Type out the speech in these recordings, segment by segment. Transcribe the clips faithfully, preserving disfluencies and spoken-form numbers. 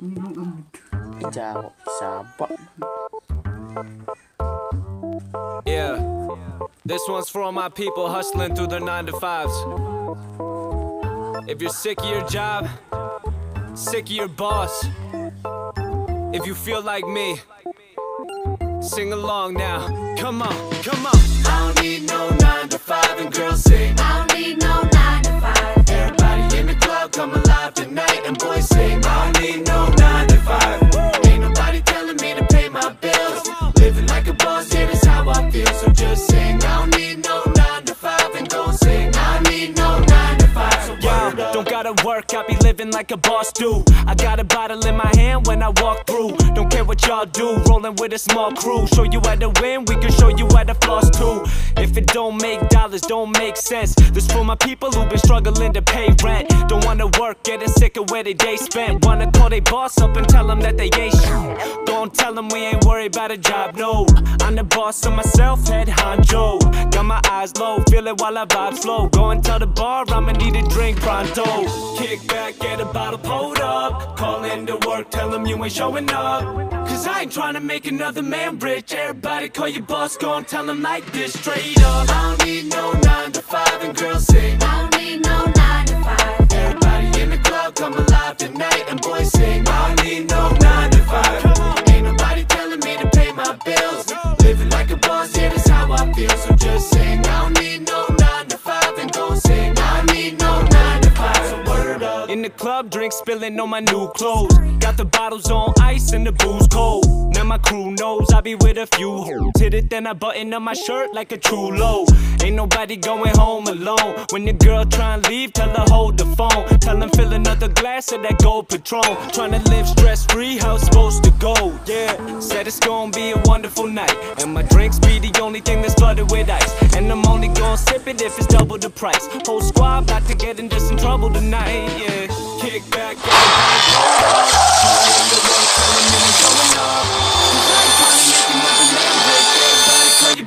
Jawab sahabat. Yeah, this one's for all my people hustling through their nine to fives. If you're sick of your job, sick of your boss, if you feel like me, sing along now. Come on, come on. I don't need no nine to five, and girls sing. I don't need no nine to five. Everybody in the club, come alive tonight, and boys sing. I don't need no nine to five. Ain't nobody telling me to pay my bills. Living like a boss, here is how I feel. So just sing. I don't need no nine to five, and go sing. I don't need no nine to five. So yeah, don't gotta work, I be living like a boss do. I got a bottle in my hand when I walk through. Don't care what y'all do, rolling with a small crew. Show you how to win, we can show you how to floss too. If it don't make dollars, don't make sense. This for my people who been struggling to pay rent. Don't wanna work, getting sick of where they day spent. Wanna call they boss up and tell them that they ain't shit. Don't tell them we ain't worried about a job, no. I'm the boss of myself, head honcho. Got my eyes low, feel it while I vibe slow. Go and tell the bar I'ma need a drink pronto. Kick back, get a bottle pulled up. Call into work, tell them you ain't showing up. Cause I ain't tryna make another man rich. Everybody call your boss, go and tell them like this straight up. I don't need no nine to five, and girls sing. I don't need no nine to five. Everybody in the club, come alive tonight, and boys sing. I don't need no nine to five. Ain't nobody telling me to pay my bills. Living like a boss, yeah, that's how I feel. So just sing. I don't need no nine to five, and go sing. I don't need no nine to five. So word up. In the club, drinks spilling on my new clothes. Got the bottles on ice and the booze cold. Now my crew knows I be with a few hoes. Hit it, then I button up my shirt like a true low. Ain't nobody going home alone. When your girl try and leave, tell her hold the phone. Tell them fill another glass of that gold Patron. Tryna live stress-free, how it's supposed to go, yeah. Said it's gonna be a wonderful night, and my drinks be the only thing that's flooded with ice. And I'm only gonna sip it if it's double the price. Whole squad about to get into some trouble tonight, yeah. Kick back, get it back.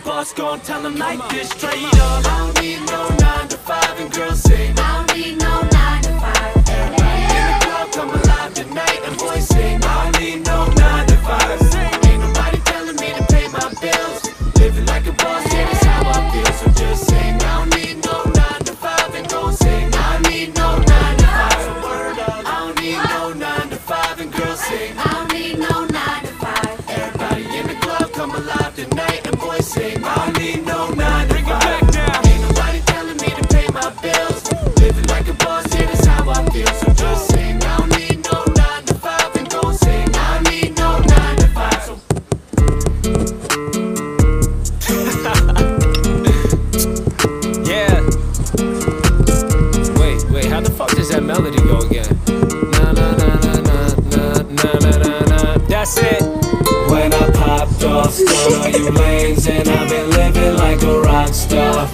Boss gon' tell them like this straight up. I don't need no nine to five, and girls sing. I don't need no nine to five. Everybody in the club, come alive tonight, and boys sing. I don't need no nine to five. Ain't nobody telling me to pay my bills. Living like a boss, yeah, that's how I feel. So just sing. I don't need no nine to five, and go sing. I don't need no nine to five. I don't need no nine to five, and girls sing. I don't need no nine to five. Everybody in the club, come alive tonight, and boys sing.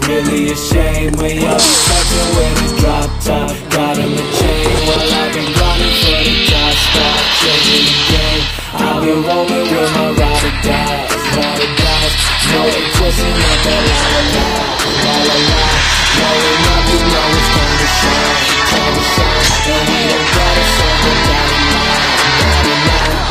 Really a shame when you're fucking with a drop top. Got him a chain, well I've been running for the top. Stop changing the game, I've been rolling with my ride or die, ride or die. No, they're twisting up that la-la-la, la-la-la. Knowing nothing, no, it's time to shine, time to shine. And we don't gotta circle down the line, down the line.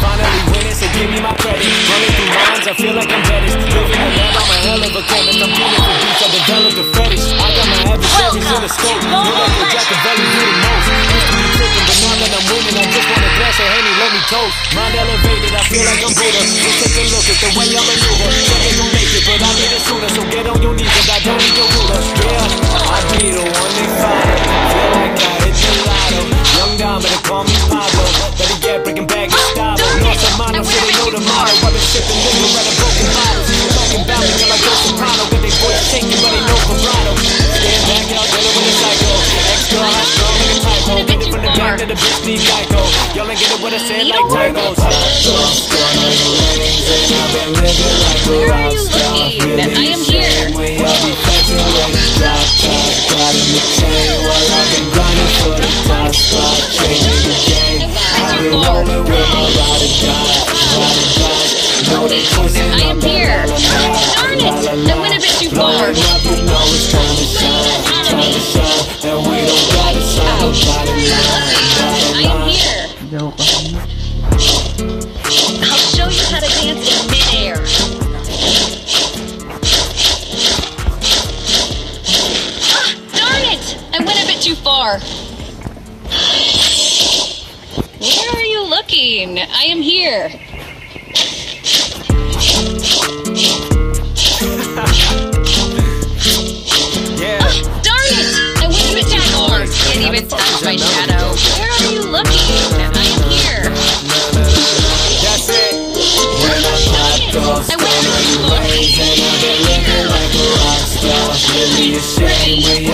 Finally winning, so give me my credit. Running through lines, I feel like I'm Bettis. Living the love, I'm a hell of a chemist. I'm beautiful beats, I've developed a fetish. I got my adversaries in the scope. Look like a jack of value, do the most. Used to be tripping, but now that I'm winning, I just want a glass of Henny, let me toast. Mind elevated, I feel like I'm Buddha. Just take a look at the way I maneuver. Something gon' make it, but I need it sooner. So get on your knees, and I don't need your ruler. Yeah, I be the one they follow. Feel like I hit the lotto. Young Dom, but they call me Pablo. Better get breaking back and stop. Lost the mind, I'm feeling no tomorrow. I've been sipping liquor out of broken bottles. Talking about me like Joe Soprano, but they voice shaking, but they know vibrato. Stand back and I'll get it with a psycho. Extra hot, strong like a typo. Get it from the back to the bitch, need Geico. Y'all ain't get it with a sand like tangos. I've been living like a rock star. I am here. When y'all be flexing like a drop top. Got in the chain while I've been grinding for the top spot. Changing the game. I've been rolling with my ride or die, ride or die. No, they twisting up that la-la-la, la-la-la. I went a bit too far. Nothing, no, it's time to shine, time to shine. And we don't gotta stop, gotta lie, gotta lie. are. Where are you looking? I am here. Yeah. Oh, darn it! I went to attack horse. Can't even touch my shadow. Where are you looking? I am here. That's it. When I shot off, I went to attack horse. Can't even touch my shadow. Where are you looking? I am here.